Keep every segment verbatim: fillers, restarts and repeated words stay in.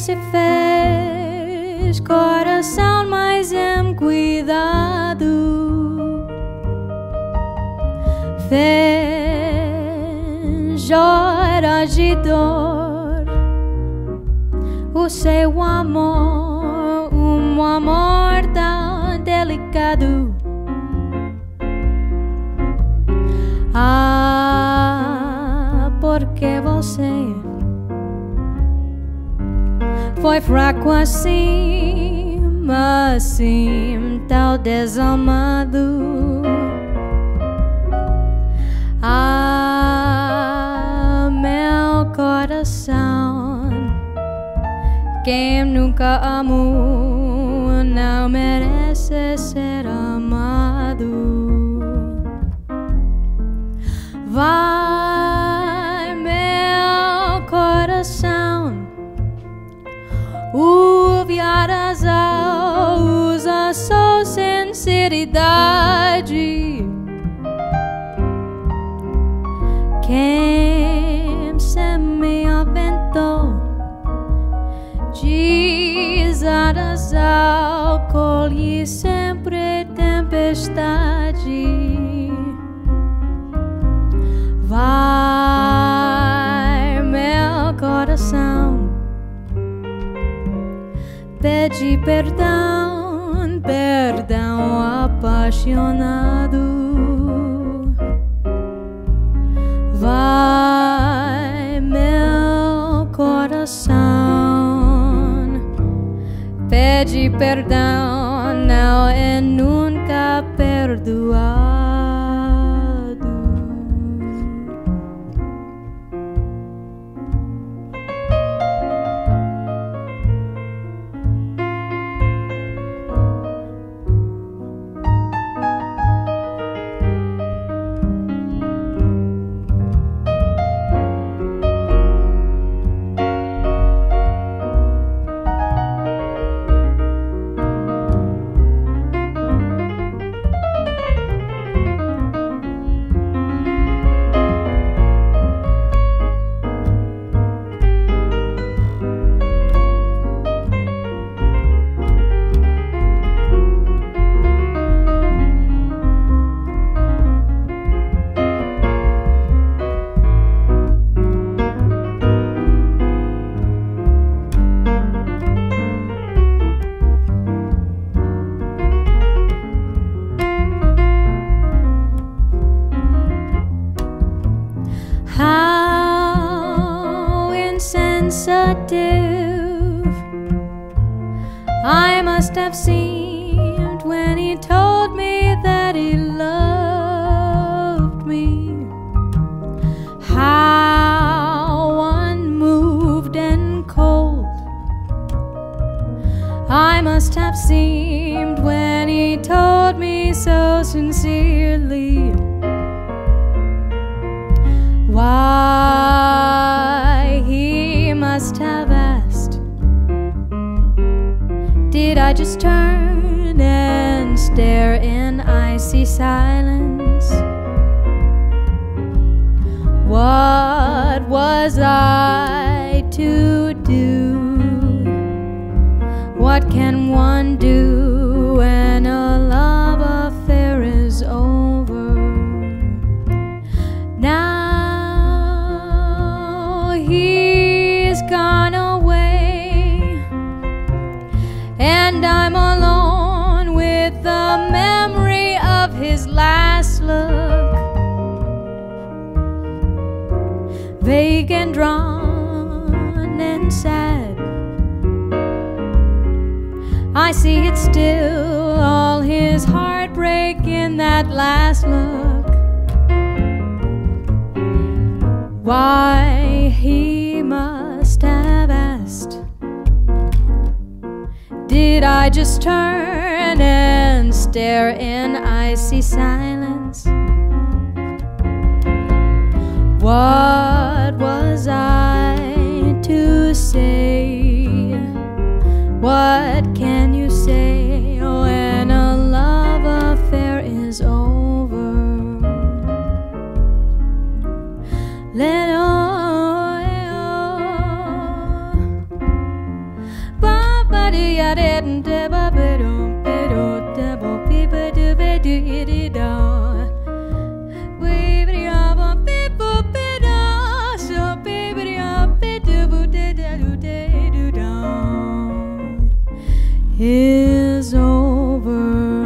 se fez, coração mais em cuidado. Fez chorar de dor o seu amor, um amor tão delicado. Ah, porque você foi fraco assim, assim, tão desamado. Ah, meu coração, quem nunca amou não merece ser amado. Vai, meu coração, ouve as almas a sua sinceridade. Quem se me aventou, diz as almas, colhe sempre tempestade. Vai, meu coração, pede perdão, perdão apaixonado. Vai, meu coração, pede perdão, não é nunca perdoar. I must have seemed when he told me that he loved me. How unmoved and cold I must have seemed when he told me so sincerely. Why, he must have asked, did I just turn and stare in icy silence? What was I to do? What can one do when a love affair is over? Now he's gone away, and I'm alone with the memory of his last look. Vague and drawn and sad, I see it still, all his heartbreak in that last look. Why, he must have asked, did I just turn and stare in icy silence? What was I to say? What can you say when a love affair is over? Let oh, oh, Is over,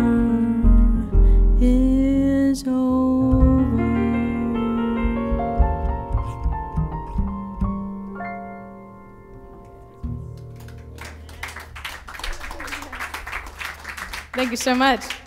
is over. Thank you so much.